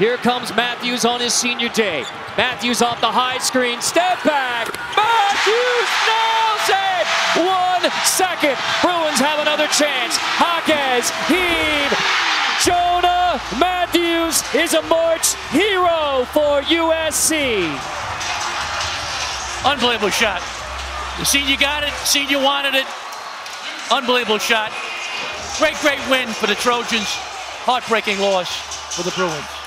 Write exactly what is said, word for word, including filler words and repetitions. Here comes Matthews on his senior day. Matthews off the high screen, step back. Matthews nails it! One second, Bruins have another chance. Jaquez, heave. Jonah Matthews is a March hero for U S C. Unbelievable shot. The senior got it, senior wanted it. Unbelievable shot. Great, great win for the Trojans. Heartbreaking loss for the Bruins.